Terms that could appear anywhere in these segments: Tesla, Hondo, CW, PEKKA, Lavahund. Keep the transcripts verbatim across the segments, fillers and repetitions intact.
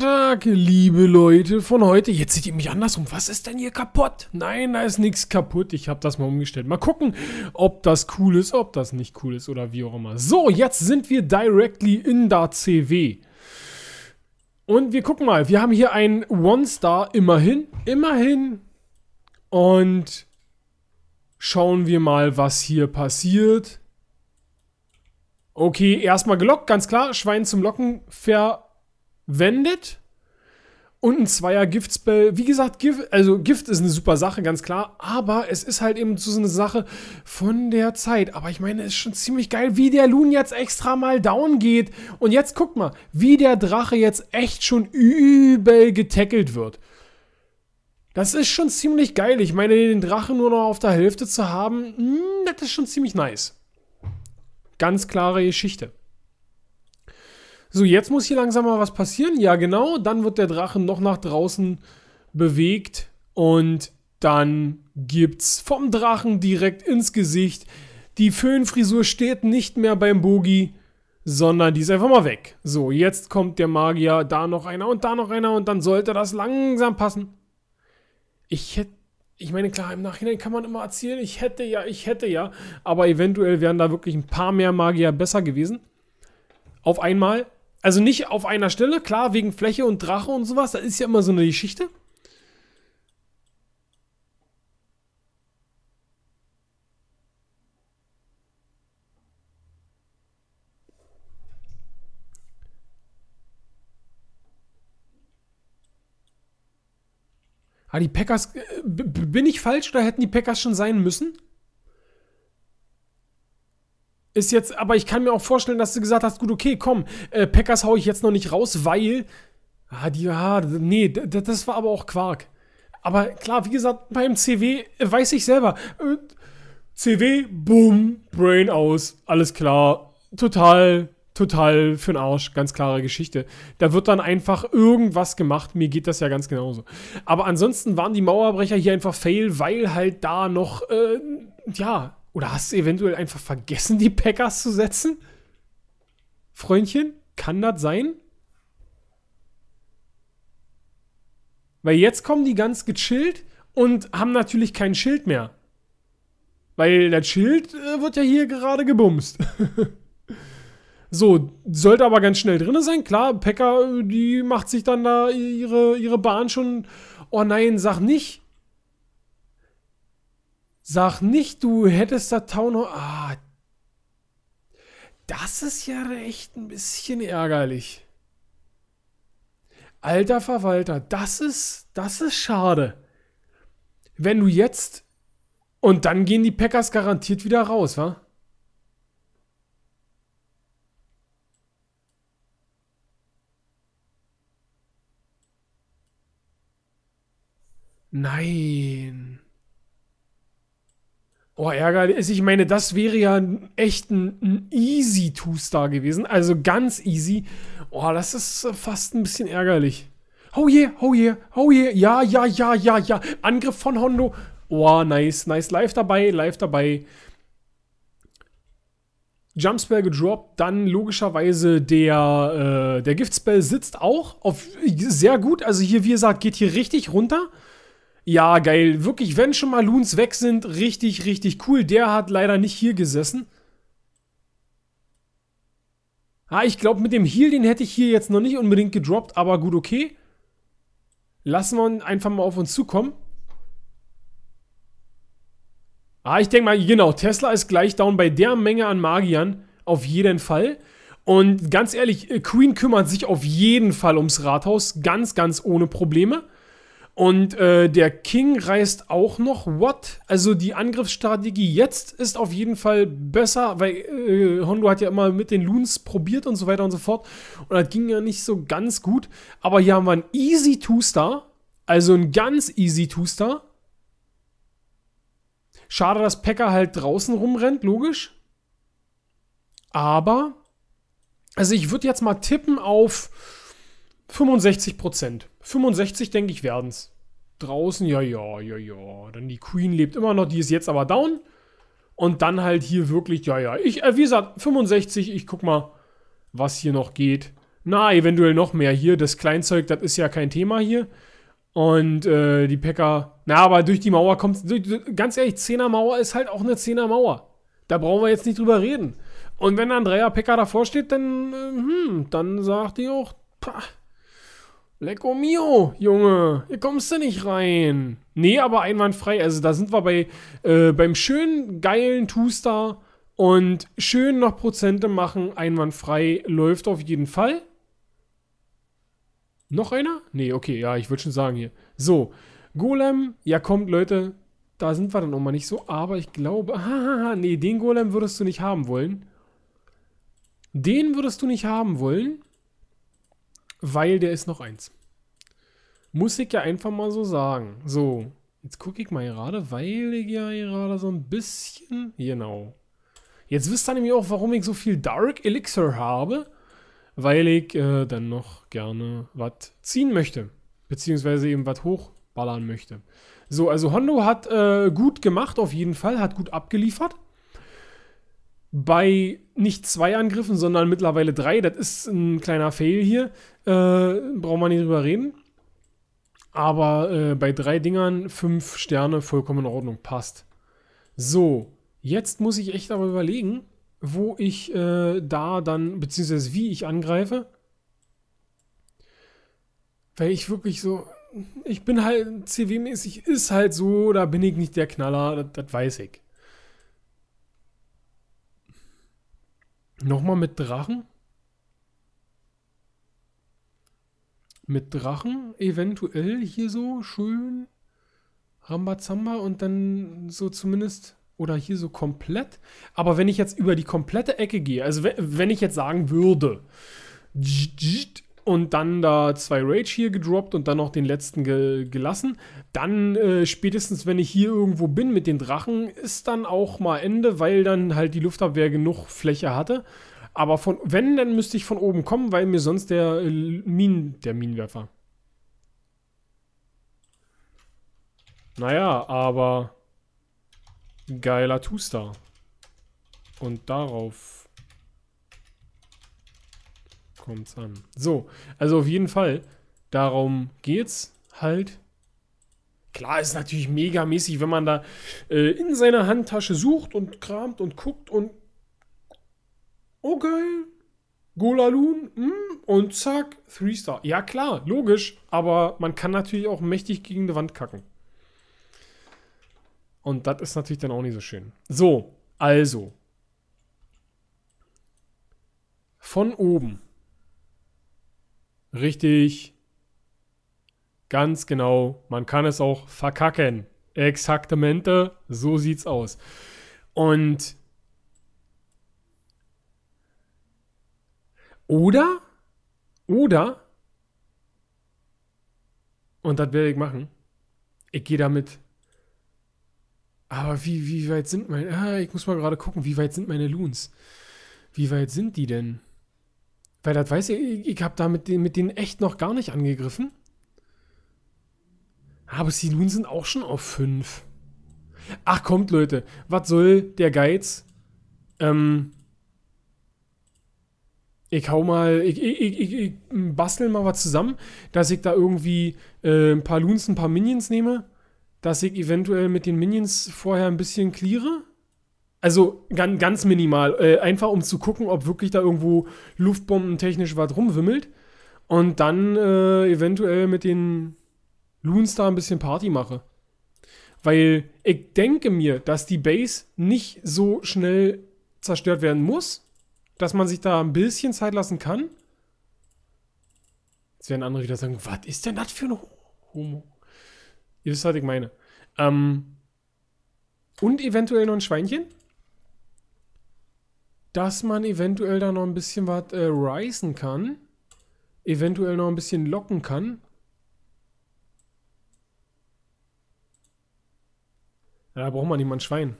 Guten Tag, liebe Leute von heute. Jetzt seht ihr mich andersrum. Was ist denn hier kaputt? Nein, da ist nichts kaputt. Ich habe das mal umgestellt. Mal gucken, ob das cool ist, ob das nicht cool ist oder wie auch immer. So, jetzt sind wir directly in der C W. Und wir gucken mal. Wir haben hier einen One-Star. Immerhin. Immerhin. Und schauen wir mal, was hier passiert. Okay, erstmal gelockt. Ganz klar. Schwein zum Locken ver... wendet und ein Zweier Giftspell. Wie gesagt, Gift, also Gift ist eine super Sache, ganz klar, aber es ist halt eben so eine Sache von der Zeit. Aber ich meine, es ist schon ziemlich geil, wie der Loon jetzt extra mal down geht. Und jetzt guck mal, wie der Drache jetzt echt schon übel getackelt wird. Das ist schon ziemlich geil. Ich meine, den Drachen nur noch auf der Hälfte zu haben, mh, das ist schon ziemlich nice. Ganz klare Geschichte. So, jetzt muss hier langsam mal was passieren. Ja, genau. Dann wird der Drachen noch nach draußen bewegt. Und dann gibt's vom Drachen direkt ins Gesicht. Die Föhnfrisur steht nicht mehr beim Bogi, sondern die ist einfach mal weg. So, jetzt kommt der Magier. Da noch einer und da noch einer. Und dann sollte das langsam passen. Ich hätte... Ich meine, klar, im Nachhinein kann man immer erzählen, ich hätte ja, ich hätte ja. Aber eventuell wären da wirklich ein paar mehr Magier besser gewesen. Auf einmal... Also nicht auf einer Stelle, klar, wegen Fläche und Drache und sowas, das ist ja immer so eine Geschichte. Ah, die Pekkas, bin ich falsch oder hätten die Pekkas schon sein müssen? Ist jetzt, aber ich kann mir auch vorstellen, dass du gesagt hast, gut, okay, komm, äh, Pekkas hau ich jetzt noch nicht raus, weil, ah, die, ah, nee, das war aber auch Quark. Aber klar, wie gesagt, beim C W äh, weiß ich selber, äh, C W, boom, Brain aus, alles klar, total, total für'n Arsch, ganz klare Geschichte. Da wird dann einfach irgendwas gemacht, mir geht das ja ganz genauso. Aber ansonsten waren die Mauerbrecher hier einfach fail, weil halt da noch, äh, ja... Oder hast du eventuell einfach vergessen, die Pekkas zu setzen? Freundchen, kann das sein? Weil jetzt kommen die ganz gechillt und haben natürlich kein Schild mehr. Weil das Schild äh, wird ja hier gerade gebumst. So, sollte aber ganz schnell drin sein. Klar, Pekka, die macht sich dann da ihre, ihre Bahn schon. Oh nein, sag nicht. Sag nicht, du hättest da Tauno... Ah, das ist ja echt ein bisschen ärgerlich. Alter Verwalter, das ist... Das ist schade. Wenn du jetzt... Und dann gehen die Pekkas garantiert wieder raus, wa? Nein... Oh, ärgerlich. Ich meine, das wäre ja echt ein, ein easy Two-Star gewesen. Also ganz easy. Oh, das ist fast ein bisschen ärgerlich. Oh yeah, oh yeah, oh yeah. Ja, ja, ja, ja, ja. Angriff von Hondo. Oh, nice, nice. Live dabei, live dabei. Jumpspell gedroppt. Dann logischerweise der, äh, der Giftspell sitzt auch. Auf, sehr gut. Also hier, wie gesagt, geht hier richtig runter. Ja, geil. Wirklich, wenn schon mal Loons weg sind, richtig, richtig cool. Der hat leider nicht hier gesessen. Ah, ich glaube, mit dem Heal, den hätte ich hier jetzt noch nicht unbedingt gedroppt, aber gut, okay. Lassen wir ihn einfach mal auf uns zukommen. Ah, ich denke mal, genau, Tesla ist gleich down bei der Menge an Magiern. Auf jeden Fall. Und ganz ehrlich, Queen kümmert sich auf jeden Fall ums Rathaus. Ganz, ganz ohne Probleme. Und äh, der King reißt auch noch what? Also die Angriffsstrategie jetzt ist auf jeden Fall besser, weil äh, Hondo hat ja immer mit den Loons probiert und so weiter und so fort. Und das ging ja nicht so ganz gut. Aber hier haben wir einen easy Two-Star. Also einen ganz easy Two-Star. Schade, dass Pekka halt draußen rumrennt, logisch. Aber, also ich würde jetzt mal tippen auf fünfundsechzig Prozent. fünfundsechzig, denke ich, werden's. Draußen, ja, ja, ja, ja. Dann die Queen lebt immer noch, die ist jetzt aber down. Und dann halt hier wirklich, ja, ja. Ich, äh, wie gesagt, fünfundsechzig, ich guck mal, was hier noch geht. na, eventuell noch mehr hier. Das Kleinzeug, das ist ja kein Thema hier. Und äh, die Pekka, na, aber durch die Mauer kommt, durch, ganz ehrlich, Zehner-Mauer ist halt auch eine Zehner-Mauer. Da brauchen wir jetzt nicht drüber reden. Und wenn da ein Dreier-Pekka davor steht, dann, äh, hm, dann sagt die auch, pah, lecko mio, Junge, hier kommst du nicht rein. Nee, aber einwandfrei, also da sind wir bei, äh, beim schönen, geilen Two-Star und schön noch Prozente machen, einwandfrei, läuft auf jeden Fall. Noch einer? Nee, okay, ja, ich würde schon sagen hier. So, Golem, ja kommt, Leute, da sind wir dann auch mal nicht so, aber ich glaube, haha, nee, den Golem würdest du nicht haben wollen. Den würdest du nicht haben wollen, weil der ist noch eins. Muss ich ja einfach mal so sagen. So, jetzt gucke ich mal gerade, weil ich ja gerade so ein bisschen, genau. Jetzt wisst ihr nämlich auch, warum ich so viel Dark Elixir habe. Weil ich äh, dann noch gerne was ziehen möchte. Beziehungsweise eben was hochballern möchte. So, also Hondo hat äh, gut gemacht auf jeden Fall, hat gut abgeliefert. Bei nicht zwei Angriffen, sondern mittlerweile drei. Das ist ein kleiner Fail hier. Äh, brauchen wir nicht drüber reden. Aber äh, bei drei Dingern fünf Sterne, vollkommen in Ordnung, passt. So, jetzt muss ich echt aber überlegen, wo ich äh, da dann, beziehungsweise wie ich angreife. Weil ich wirklich so, ich bin halt, C W-mäßig ist halt so, da bin ich nicht der Knaller, das, das weiß ich. Nochmal mit Drachen. Mit Drachen eventuell hier so schön Rambazamba und dann so zumindest... Oder hier so komplett. Aber wenn ich jetzt über die komplette Ecke gehe, also wenn ich jetzt sagen würde, und dann da zwei Rage hier gedroppt und dann noch den letzten ge gelassen, dann äh, spätestens, wenn ich hier irgendwo bin mit den Drachen, ist dann auch mal Ende, weil dann halt die Luftabwehr genug Fläche hatte. Aber von, wenn, dann müsste ich von oben kommen, weil mir sonst der, äh, Min der Minenwerfer. Naja, aber... Geiler Two-Star. Und darauf kommt's an. So, also auf jeden Fall, darum geht's halt. Klar, ist natürlich megamäßig, wenn man da äh, in seiner Handtasche sucht und kramt und guckt und okay, Golaloon mm, und zack, Three-Star. Ja klar, logisch, aber man kann natürlich auch mächtig gegen die Wand kacken. Und das ist natürlich dann auch nicht so schön. So, also. Von oben. Richtig. Ganz genau. Man kann es auch verkacken. Exaktamente. So sieht's aus. Und. Oder? Oder? Und das werde ich machen. Ich gehe damit. Aber wie, wie weit sind meine... Ah, ich muss mal gerade gucken, wie weit sind meine Loons? Wie weit sind die denn? Weil das weiß ich, ich habe da mit, den, mit denen echt noch gar nicht angegriffen. Aber die Loons sind auch schon auf fünf. Ach, kommt, Leute. Was soll der Geiz? Ähm... Ich hau mal, ich, ich, ich, ich, ich bastel mal was zusammen, dass ich da irgendwie äh, ein paar Loons, ein paar Minions nehme. Dass ich eventuell mit den Minions vorher ein bisschen cleare. Also ganz, ganz minimal. Äh, einfach um zu gucken, ob wirklich da irgendwo luftbombentechnisch was rumwimmelt. Und dann äh, eventuell mit den Loons da ein bisschen Party mache. Weil ich denke mir, dass die Base nicht so schnell zerstört werden muss. Dass man sich da ein bisschen Zeit lassen kann. Jetzt werden andere wieder sagen, was ist denn das für ein Homo? Ihr wisst, was ich meine. Ähm, und eventuell noch ein Schweinchen. Dass man eventuell da noch ein bisschen was äh, reisen kann. Eventuell noch ein bisschen locken kann. Ja, da braucht man nicht mal ein Schwein.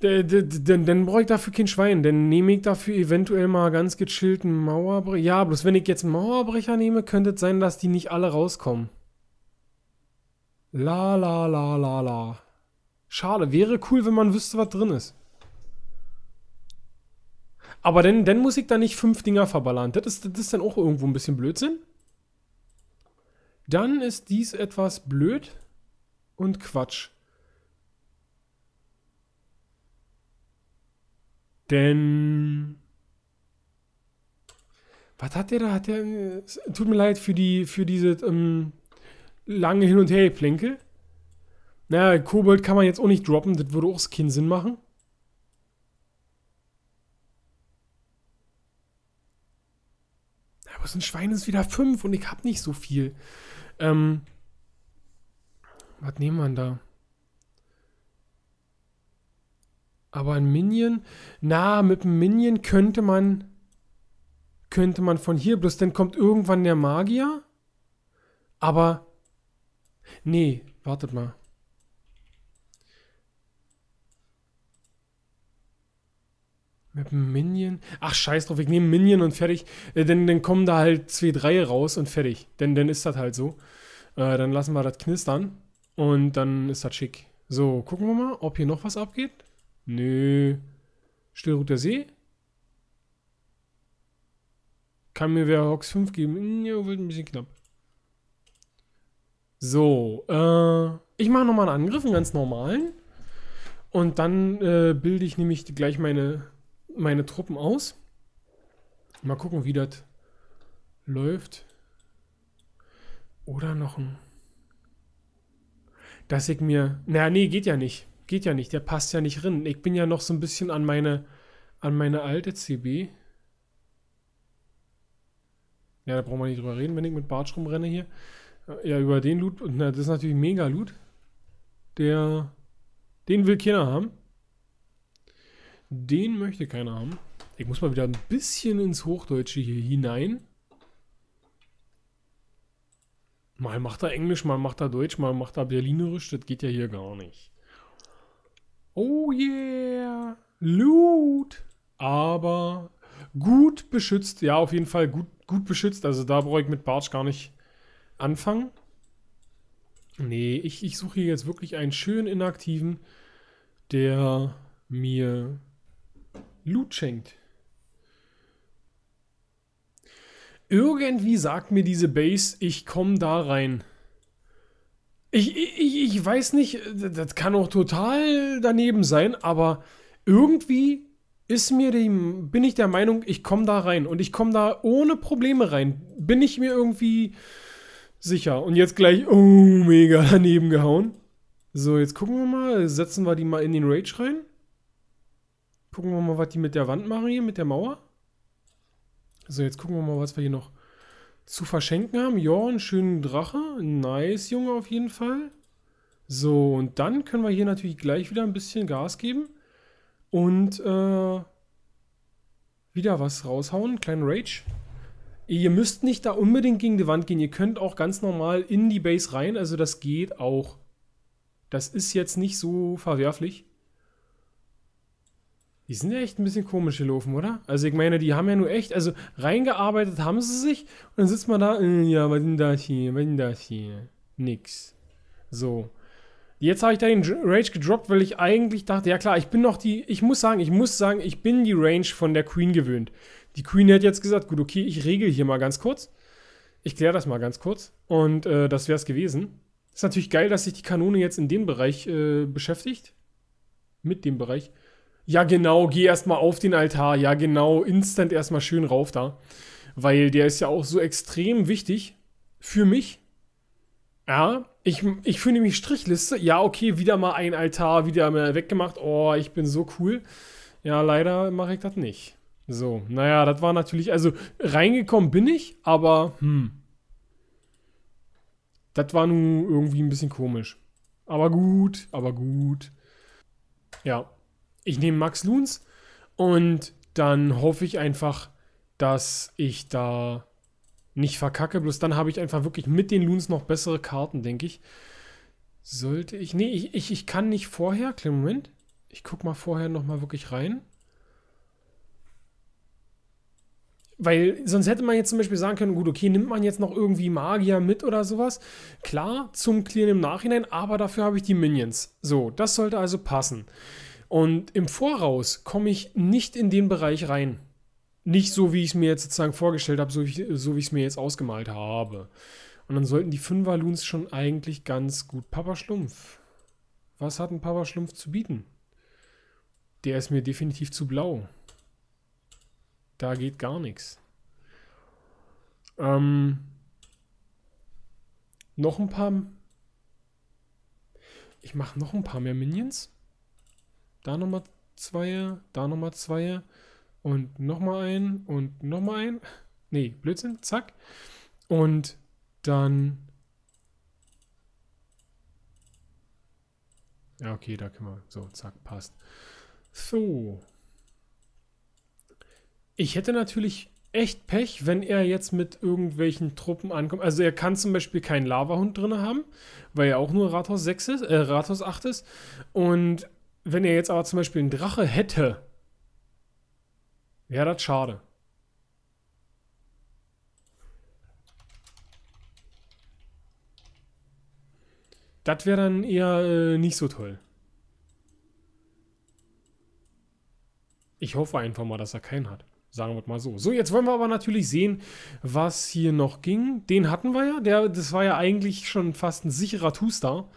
Dann brauche ich dafür kein Schwein. Dann nehme ich dafür eventuell mal ganz gechillten Mauerbrecher. Ja, bloß wenn ich jetzt einen Mauerbrecher nehme, könnte es sein, dass die nicht alle rauskommen. La la la la la. Schade, wäre cool, wenn man wüsste, was drin ist. Aber dann, dann muss ich da nicht fünf Dinger verballern. Das ist, das ist dann auch irgendwo ein bisschen Blödsinn. Dann ist dies etwas blöd und Quatsch. Denn... Was hat der da? Hat der, tut mir leid für die für diese ähm, lange Hin- und Her-Plinke. Naja, Kobold kann man jetzt auch nicht droppen. Das würde auch keinen Sinn machen. Aber so ein Schwein ist wieder fünf und ich habe nicht so viel. Ähm, was nehmen wir denn da? Aber ein Minion? Na, mit einem Minion könnte man... Könnte man von hier, bloß dann kommt irgendwann der Magier. Aber... Nee, wartet mal. Mit dem Minion. Ach, scheiß drauf, ich nehme Minion und fertig. Äh, denn dann kommen da halt zwei, drei raus und fertig. Denn dann ist das halt so. Äh, dann lassen wir das knistern. Und dann ist das schick. So, gucken wir mal, ob hier noch was abgeht. Nö. Stillruht der See. Kann mir wer Hox fünf geben? Ja, wird ein bisschen knapp. So, äh, ich mache nochmal einen Angriff, einen ganz normalen. Und dann äh, bilde ich nämlich gleich meine, meine Truppen aus. Mal gucken, wie das läuft. Oder noch ein... Dass ich mir... Naja, nee, geht ja nicht. Geht ja nicht, der passt ja nicht rein. Ich bin ja noch so ein bisschen an meine, an meine alte C B... Ja, da brauchen wir nicht drüber reden, wenn ich mit Bartsch rumrenne hier. Ja, über den Loot. Und na, das ist natürlich mega Loot. Der. Den will keiner haben. Den möchte keiner haben. Ich muss mal wieder ein bisschen ins Hochdeutsche hier hinein. Mal macht er Englisch, mal macht er Deutsch, mal macht er Berlinerisch. Das geht ja hier gar nicht. Oh yeah! Loot! Aber gut beschützt. Ja, auf jeden Fall gut. Gut beschützt, also da brauche ich mit Bartsch gar nicht anfangen. Nee, ich, ich suche hier jetzt wirklich einen schönen Inaktiven, der mir Loot schenkt. Irgendwie sagt mir diese Base, ich komme da rein. Ich, ich, ich weiß nicht, das kann auch total daneben sein, aber irgendwie... Ist mir die, bin ich der Meinung, ich komme da rein. Und ich komme da ohne Probleme rein. Bin ich mir irgendwie sicher. Und jetzt gleich, oh, mega daneben gehauen. So, jetzt gucken wir mal. Setzen wir die mal in den Rage rein. Gucken wir mal, was die mit der Wand machen hier, mit der Mauer. So, jetzt gucken wir mal, was wir hier noch zu verschenken haben. Ja, einen schönen Drache. Nice, Junge, auf jeden Fall. So, und dann können wir hier natürlich gleich wieder ein bisschen Gas geben. Und äh, wieder was raushauen, kleinen Rage. Ihr müsst nicht da unbedingt gegen die Wand gehen, ihr könnt auch ganz normal in die Base rein, also das geht auch. Das ist jetzt nicht so verwerflich. Die sind ja echt ein bisschen komisch gelaufen, oder? Also ich meine, die haben ja nur echt, also reingearbeitet haben sie sich. Und dann sitzt man da, ja, was ist denn das hier, was ist denn das hier? Nix. So. Jetzt habe ich da den Rage gedroppt, weil ich eigentlich dachte, ja klar, ich bin noch die, ich muss sagen, ich muss sagen, ich bin die Range von der Queen gewöhnt. Die Queen hat jetzt gesagt, gut, okay, ich regel hier mal ganz kurz. Ich kläre das mal ganz kurz. Und äh, das wäre es gewesen. Ist natürlich geil, dass sich die Kanone jetzt in dem Bereich äh, beschäftigt. Mit dem Bereich. Ja genau, geh erstmal auf den Altar. Ja genau, instant erstmal schön rauf da. Weil der ist ja auch so extrem wichtig für mich. Ja, ich, ich fühle nämlich Strichliste. Ja, okay, wieder mal ein Altar, wieder mal weggemacht. Oh, ich bin so cool. Ja, leider mache ich das nicht. So, naja, das war natürlich... Also, reingekommen bin ich, aber... Hm. Das war nun irgendwie ein bisschen komisch. Aber gut, aber gut. Ja, ich nehme Max Luns und dann hoffe ich einfach, dass ich da... nicht verkacke, bloß dann habe ich einfach wirklich mit den Loons noch bessere Karten, denke ich. Sollte ich... Nee, ich, ich, ich kann nicht vorher... Kleinen Moment. Ich gucke mal vorher nochmal wirklich rein. Weil sonst hätte man jetzt zum Beispiel sagen können, gut, okay, nimmt man jetzt noch irgendwie Magier mit oder sowas. Klar, zum Clearen im Nachhinein, aber dafür habe ich die Minions. So, das sollte also passen. Und im Voraus komme ich nicht in den Bereich rein. Nicht so, wie ich es mir jetzt sozusagen vorgestellt habe, so wie, so wie ich es mir jetzt ausgemalt habe. Und dann sollten die Fünfer-Loons schon eigentlich ganz gut. Papa Schlumpf. Was hat ein Papa Schlumpf zu bieten? Der ist mir definitiv zu blau. Da geht gar nichts. Ähm, noch ein paar... Ich mache noch ein paar mehr Minions. Da nochmal zwei, da nochmal zwei und nochmal ein und nochmal ein. Nee, Blödsinn, zack. Und dann... Ja, okay, da können wir... So, zack, passt. So. Ich hätte natürlich echt Pech, wenn er jetzt mit irgendwelchen Truppen ankommt. Also er kann zum Beispiel keinen Lavahund drin haben, weil er auch nur Rathaus sechs ist, äh, Rathaus acht ist. Und wenn er jetzt aber zum Beispiel einen Drache hätte, wäre das schade. Das wäre dann eher äh, nicht so toll. Ich hoffe einfach mal, dass er keinen hat. Sagen wir mal so. So, jetzt wollen wir aber natürlich sehen, was hier noch ging. Den hatten wir ja. Der, das war ja eigentlich schon fast ein sicherer Two-Star.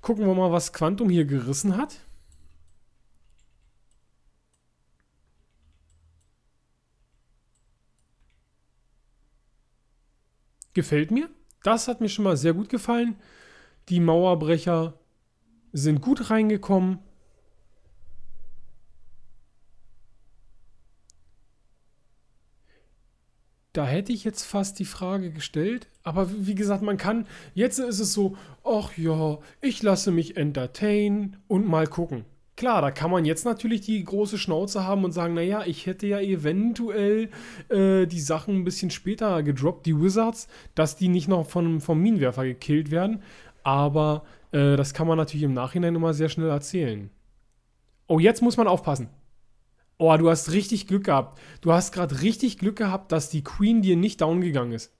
Gucken wir mal, was Quantum hier gerissen hat. Gefällt mir. Das hat mir schon mal sehr gut gefallen. Die Mauerbrecher sind gut reingekommen. Da hätte ich jetzt fast die Frage gestellt, aber wie gesagt, man kann, jetzt ist es so, ach ja, ich lasse mich entertainen und mal gucken. Klar, da kann man jetzt natürlich die große Schnauze haben und sagen, naja, ich hätte ja eventuell äh, die Sachen ein bisschen später gedroppt, die Wizards, dass die nicht noch von, vom Minenwerfer gekillt werden, aber äh, das kann man natürlich im Nachhinein immer sehr schnell erzählen. Oh, jetzt muss man aufpassen. Oh, du hast richtig Glück gehabt. Du hast gerade richtig Glück gehabt, dass die Queen dir nicht down gegangen ist.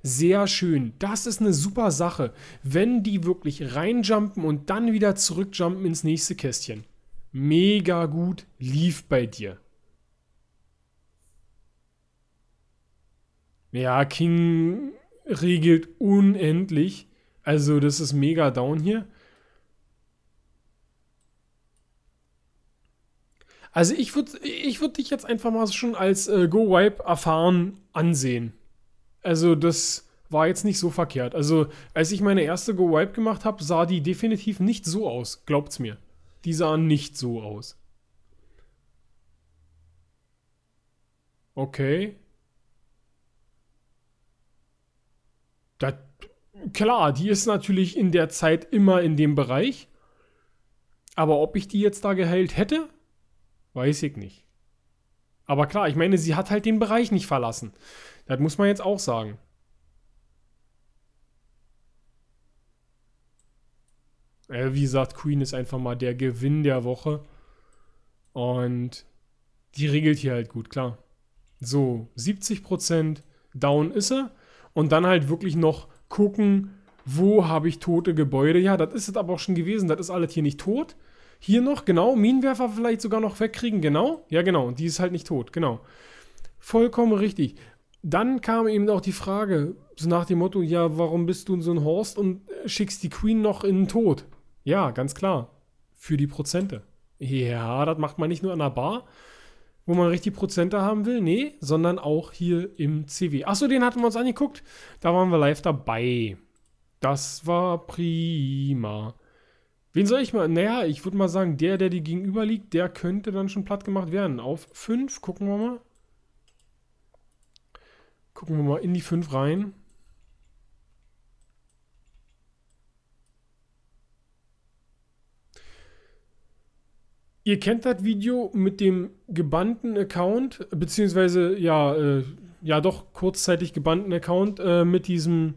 Sehr schön. Das ist eine super Sache. Wenn die wirklich reinjumpen und dann wieder zurückjumpen ins nächste Kästchen. Mega gut. Lief bei dir. Ja, King regelt unendlich. Also das ist mega down hier. Also ich würde ich würd dich jetzt einfach mal schon als äh, Go-Wipe erfahren ansehen. Also das war jetzt nicht so verkehrt. Also als ich meine erste Go-Wipe gemacht habe, sah die definitiv nicht so aus. Glaubt's mir. Die sahen nicht so aus. Okay. Das, klar, die ist natürlich in der Zeit immer in dem Bereich. Aber ob ich die jetzt da geheilt hätte... Weiß ich nicht. Aber klar, ich meine, sie hat halt den Bereich nicht verlassen. Das muss man jetzt auch sagen. Äh, wie gesagt, Queen ist einfach mal der Gewinn der Woche. Und die regelt hier halt gut, klar. So, siebzig Prozent down ist er. Und dann halt wirklich noch gucken, wo habe ich tote Gebäude. Ja, das ist es aber auch schon gewesen. Das ist alles hier nicht tot. Hier noch, genau, Minenwerfer vielleicht sogar noch wegkriegen, genau. Ja, genau, und die ist halt nicht tot, genau. Vollkommen richtig. Dann kam eben auch die Frage, so nach dem Motto, ja, warum bist du so ein Horst und schickst die Queen noch in den Tod? Ja, ganz klar, für die Prozente. Ja, das macht man nicht nur an der Bar, wo man richtig Prozente haben will, nee, sondern auch hier im C W. Achso, den hatten wir uns angeguckt, da waren wir live dabei. Das war prima. Wen soll ich mal? Naja, ich würde mal sagen, der, der dir gegenüber liegt, der könnte dann schon platt gemacht werden. Auf fünf, gucken wir mal. Gucken wir mal in die fünf rein. Ihr kennt das Video mit dem gebannten Account, beziehungsweise, ja, äh, ja doch, kurzzeitig gebannten Account äh, mit diesem...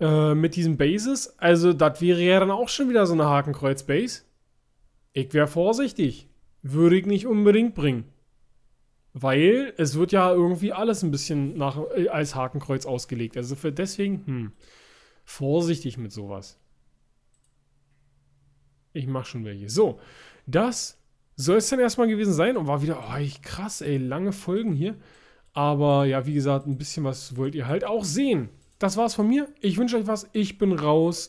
mit diesem Bases, also das wäre ja dann auch schon wieder so eine Hakenkreuz-Base. Ich wäre vorsichtig. Würde ich nicht unbedingt bringen. Weil es wird ja irgendwie alles ein bisschen nach, äh, als Hakenkreuz ausgelegt. Also für deswegen, hm, vorsichtig mit sowas. Ich mache schon welche. So, das soll es dann erstmal gewesen sein und war wieder, oh, krass, ey, lange Folgen hier. Aber ja, wie gesagt, ein bisschen was wollt ihr halt auch sehen. Das war's von mir. Ich wünsche euch was. Ich bin raus.